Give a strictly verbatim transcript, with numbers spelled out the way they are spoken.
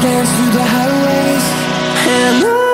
slams through the highways and